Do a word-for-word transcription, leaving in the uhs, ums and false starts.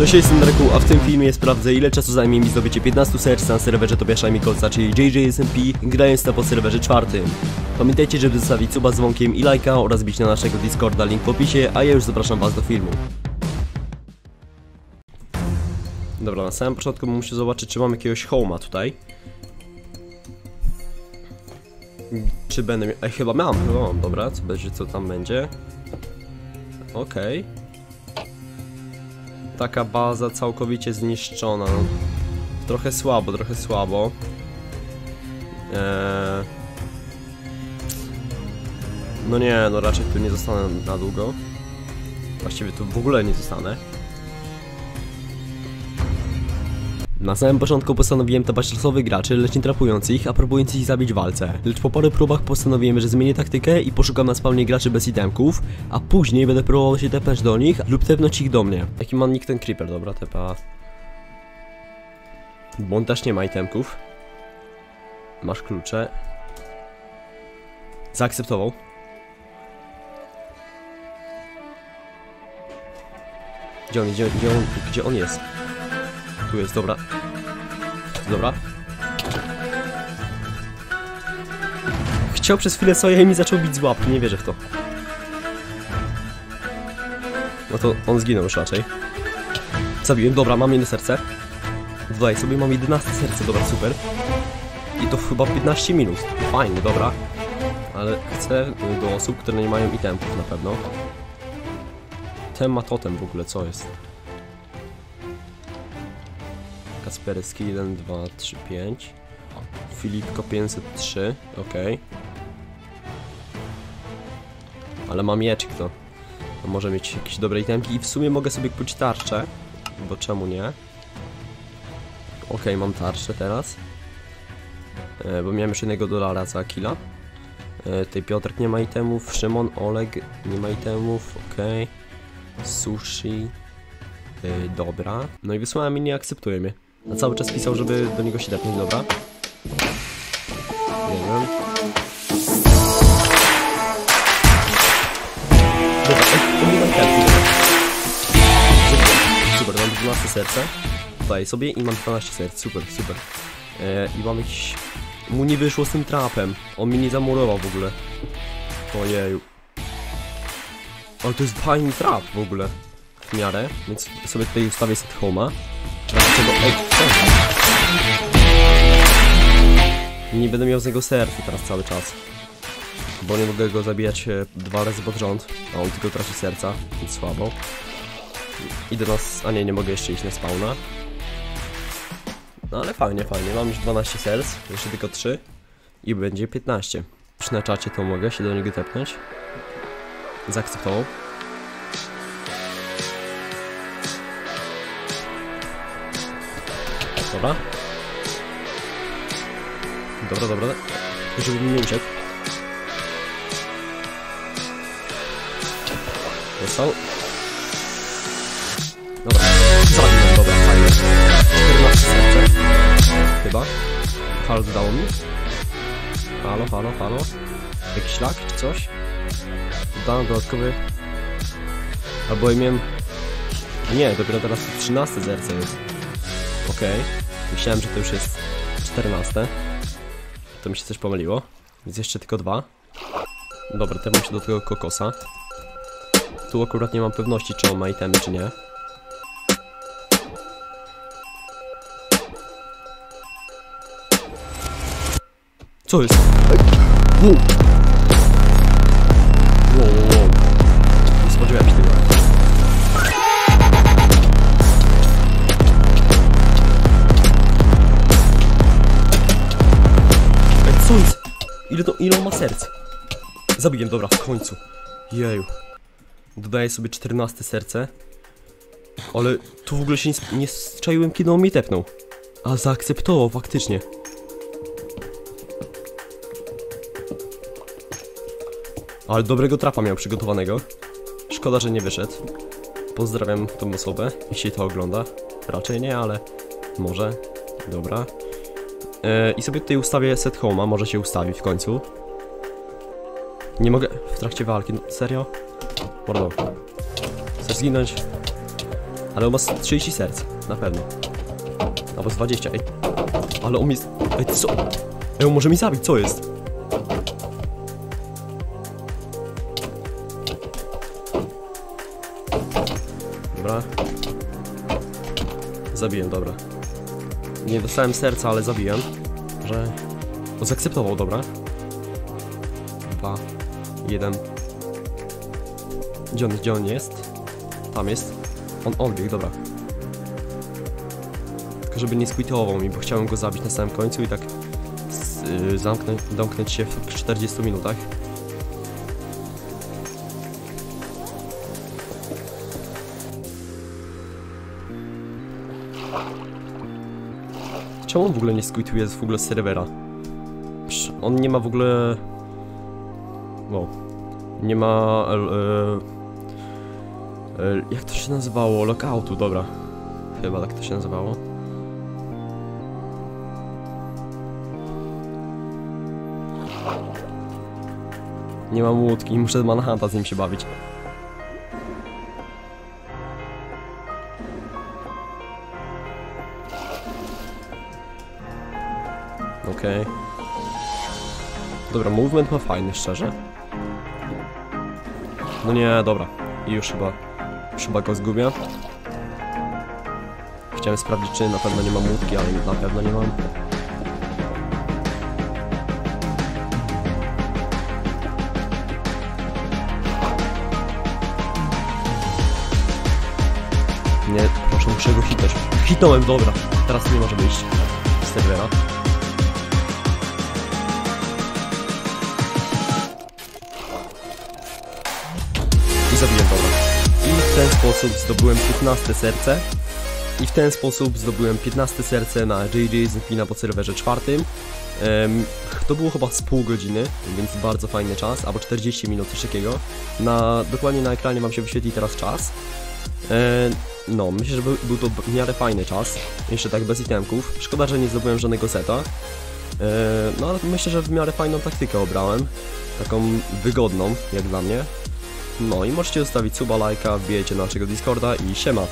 Cześć, jestem Dreku, a w tym filmie sprawdzę, ile czasu zajmie mi zdobycie piętnastu serc na serwerze Tobiasza Mikolsa, czyli J J S M P, grając na podserwerze czwartym. Pamiętajcie, żeby zostawić suba z dzwonkiem i lajka oraz bić na naszego Discorda, link w opisie, a ja już zapraszam was do filmu. Dobra, na samym początku muszę zobaczyć, czy mam jakiegoś home'a tutaj. Czy będę miał... Ej, chyba mam, chyba mam, dobra, co będzie, co tam będzie. Okej. Okay. Taka baza całkowicie zniszczona. No, trochę słabo, trochę słabo. Eee... No nie, no raczej tu nie zostanę na długo. Właściwie tu w ogóle nie zostanę. Na samym początku postanowiłem tapać losowych graczy, lecz nie trapując ich, a próbując ich zabić w walce. Lecz po paru próbach postanowiłem, że zmienię taktykę i poszukam na spawnie graczy bez itemków, a później będę próbował się tepnąć do nich lub tepnąć ich do mnie. Jaki ma nick ten creeper? Dobra, tepa. Bo on też nie ma itemków. Masz klucze. Zaakceptował. Gdzie on, gdzie, gdzie on, gdzie on jest? Tu jest, dobra. Dobra. Chciał przez chwilę soję i mi zaczął bić z łap. Nie wierzę w to. No to on zginął już raczej. Zabiłem, dobra, mam jedno serce. Dodaj sobie, mam jedenaście serce, dobra, super. I to chyba piętnaście minut. Fajnie, dobra. Ale chcę do osób, które nie mają itemków na pewno. Ten ma totem w ogóle, co jest? Spereski jeden, dwa, trzy, pięć. Filipko pięćset trzy. Okej. Ale mam mieczek, to może mieć jakieś dobre itemki. I w sumie mogę sobie kupić tarczę. Bo czemu nie? Okej, mam tarczę teraz. e, Bo miałem już jednego dolara za killa. e, Tej Piotrek nie ma itemów. Szymon, Oleg nie ma itemów. Okej. Sushi. e, Dobra. No i wysłałem i nie akceptuje mnie. A cały czas pisał, żeby do niego się depnąć, dobra? Nie wiem. Dobra, mam karty. Super, mam dwanaście serca. Daję sobie i mam dwanaście serc, super, super. E, I mam jakiś... Mu nie wyszło z tym trapem. On mnie nie zamurował w ogóle. Ojeju. Ale to jest fajny trap w ogóle. W miarę, więc sobie tutaj ustawię set home'a. Dlaczego? Ej, nie będę miał z niego serca teraz cały czas. Bo nie mogę go zabijać dwa razy pod rząd. A on tylko traci serca, więc słabo. Idę nas. A nie, nie mogę jeszcze iść na spawna. No ale fajnie, fajnie. Mam już dwanaście serc, jeszcze tylko trzy. I będzie piętnaście. Przy na czacie to mogę się do niego tepnąć. Zaakceptował. Dobra. Dobra, dobra. Żeby mi nie uciekł. Został. Dobra. Zabiłem, dobra, fajnie. czternaście serce. Chyba. Halo, dało mi. Halo, halo, halo. Jakiś ślak czy coś? Dodałem dodatkowy. Albo imię. Nie, dopiero teraz trzynaście serce jest. Okej. Okay. Myślałem, że to już jest czternaście. To mi się coś pomyliło. Więc jeszcze tylko dwa. Dobra, tepam się do tego kokosa. Tu akurat nie mam pewności, czy on ma itemy, czy nie. Co jest? Wow. Wow, wow, wow. Nie spodziewałem się tego. Ile to, ile on ma serc? Zabiłem, dobra, w końcu. Jeju. Dodaję sobie czternaście serce. Ale tu w ogóle się nie, nie strzeliłem, kiedy on mnie tepnął. A zaakceptował faktycznie. Ale dobrego trapa miał przygotowanego. Szkoda, że nie wyszedł. Pozdrawiam tą osobę, jeśli to ogląda. Raczej nie, ale może. Dobra. I sobie tutaj ustawię set home'a, może się ustawi w końcu. Nie mogę w trakcie walki, no, serio? Mordo. Chcesz zginąć? Ale on ma trzydzieści serc, na pewno. Albo dwadzieścia, ej. Ale on jest... Ej, co? Ej, on może mi zabić, co jest? Dobra. Zabiłem, dobra. Nie dostałem serca, ale zabiłem. Że... On zaakceptował, dobra. Dwa. Jeden. Gdzie on, gdzie on jest? Tam jest. On odbiegł, dobra. Tylko żeby nie squitował mi, bo chciałem go zabić na samym końcu i tak z, y, zamknąć, domknąć się w czterdziestu minutach. Czemu on w ogóle nie squituje w ogóle z serwera? Psz, on nie ma w ogóle... No. Nie ma... Yy... Jak to się nazywało? Lockoutu, dobra. Chyba tak to się nazywało. Nie mam łódki, muszę Manhunta z nim się bawić. Okej. Okay. Dobra, movement ma fajny, szczerze. No nie, dobra. I już chyba... Chyba go zgubię. Chciałem sprawdzić, czy na pewno nie mam łódki, ale na pewno nie mam. Nie, proszę, muszę go hitnąć. Hitnąłem, dobra. Teraz nie może wyjść z serwera. I zabiję, dobra. I w ten sposób zdobyłem piętnaste serce. I w ten sposób zdobyłem piętnaste serce na J J S M P na podserwerze czwartym. Um, to było chyba z pół godziny, więc bardzo fajny czas, albo czterdzieści minut, coś takiego. Na, dokładnie na ekranie wam się wyświetli teraz czas. Um, no, myślę, że był, był to w miarę fajny czas. Jeszcze tak bez itemków. Szkoda, że nie zdobyłem żadnego seta. Um, no, ale myślę, że w miarę fajną taktykę obrałem. Taką wygodną, jak dla mnie. No i możecie zostawić suba, lajka, wbijajcie na naszego Discorda i siema!